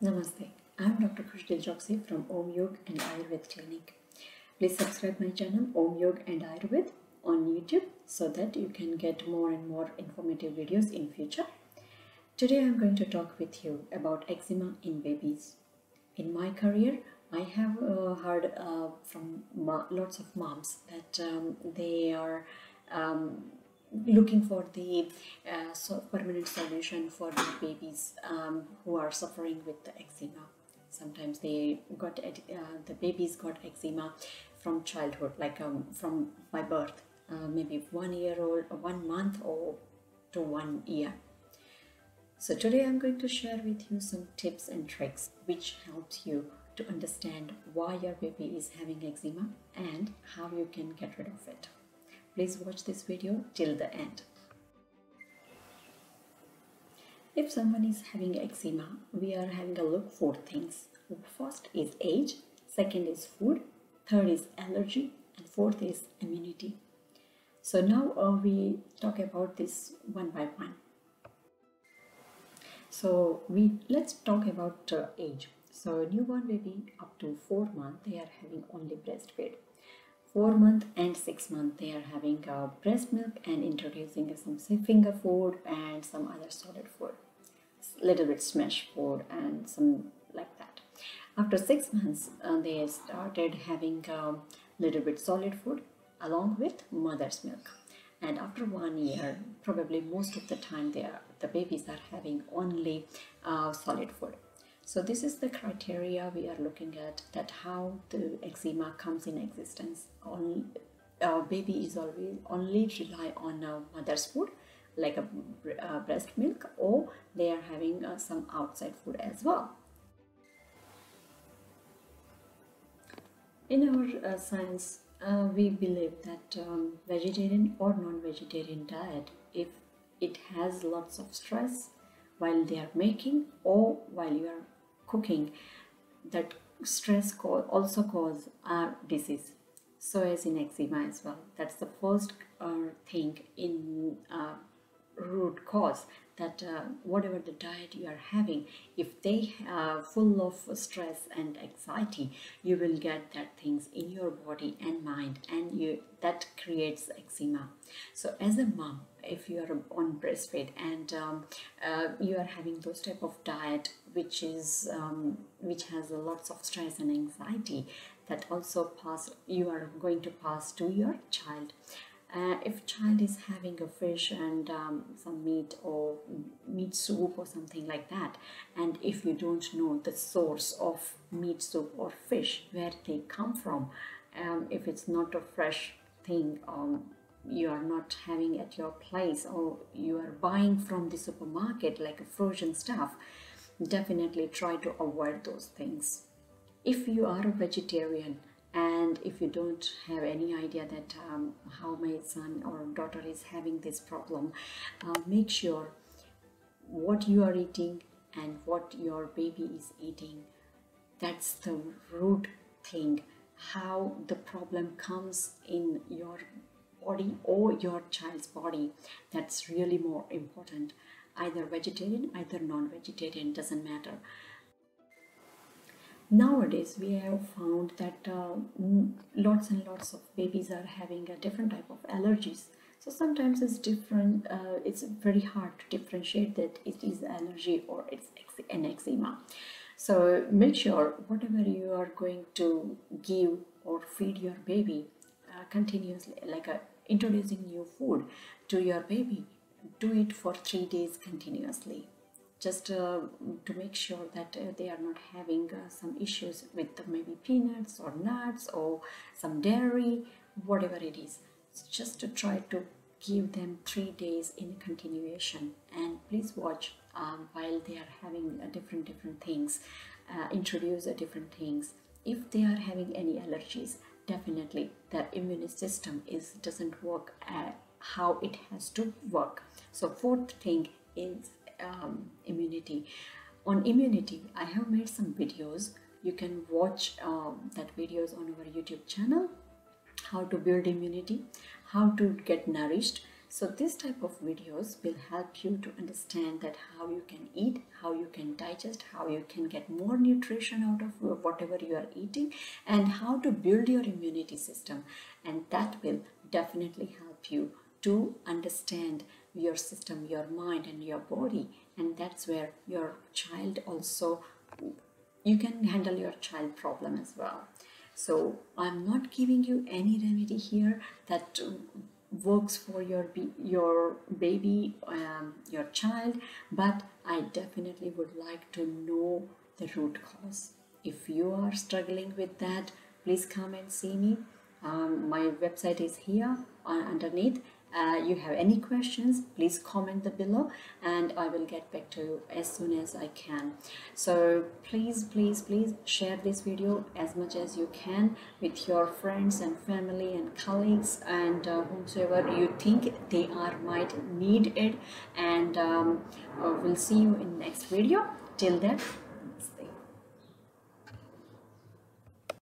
Namaste, I am Dr. Krishdel Joshi from Om Yog and Ayurved Clinic. Please subscribe my channel Om Yog and Ayurved on YouTube so that you can get more and more informative videos in future. Today I am going to talk with you about eczema in babies. In my career, I have heard from lots of moms that they are looking for the permanent solution for the babies who are suffering with the eczema. Sometimes they got the babies got eczema from childhood, like from by birth, maybe 1 year old, 1 month or to 1 year. So today I'm going to share with you some tips and tricks which helps you to understand why your baby is having eczema and how you can get rid of it. Please watch this video till the end. If someone is having eczema, we are having a look for things. First is age, second is food, third is allergy, and fourth is immunity. So now we talk about this one by one. So let's talk about age. So newborn baby up to 4 months, they are having only breastfeed. 4 month and 6 month, they are having breast milk and introducing some finger food and some other solid food, little bit smash food and some like that. After 6 months, they started having little bit solid food along with mother's milk. And after 1 year, probably most of the time, the babies are having only solid food. So this is the criteria we are looking at, that how the eczema comes in existence. Baby is always only rely on mother's food, like a breast milk, or they are having some outside food as well. In our science, we believe that vegetarian or non-vegetarian diet, if it has lots of stress while they are making or while you are cooking, that stress also cause disease, so as in eczema as well. That's the first thing in root cause, that whatever the diet you are having, if they are full of stress and anxiety, you will get that things in your body and mind, and that creates eczema. So as a mom, if you are on breastfeed and you are having those type of diet which is which has lots of stress and anxiety, that also you are going to pass to your child. If child is having a fish and some meat or meat soup or something like that, and if you don't know the source of meat soup or fish, where they come from, if it's not a fresh thing, you are not having at your place, or you are buying from the supermarket like a frozen stuff, definitely try to avoid those things. If you are a vegetarian, and if you don't have any idea that how my son or daughter is having this problem, make sure what you are eating and what your baby is eating. That's the root thing, how the problem comes in your body or your child's body. That's really more important. Either vegetarian, either non-vegetarian, doesn't matter. Nowadays, we have found that lots and lots of babies are having a different type of allergies. So sometimes it's different. It's very hard to differentiate that it is allergy or it's an eczema. So make sure whatever you are going to give or feed your baby continuously, like introducing new food to your baby, do it for 3 days continuously. Just to make sure that they are not having some issues with maybe peanuts or nuts or some dairy, whatever it is. So just to try to give them 3 days in continuation. And please watch while they are having different things, introduce different things. If they are having any allergies, definitely their immune system doesn't work how it has to work. So fourth thing is immunity. On immunity, I have made some videos. You can watch that videos on our YouTube channel, how to build immunity, how to get nourished. So this type of videos will help you to understand that how you can eat, how you can digest, how you can get more nutrition out of whatever you are eating, and how to build your immunity system. And that will definitely help you to understand your system, your mind and your body. And that's where your child also, you can handle your child problem as well. So I'm not giving you any remedy here that works for your baby, your child, but I definitely would like to know the root cause. If you are struggling with that, please come and see me. My website is here underneath. You have any questions, please comment them below and I will get back to you as soon as I can. So please share this video as much as you can with your friends and family and colleagues and whomsoever you think they are might need it. And we'll see you in next video. Till then.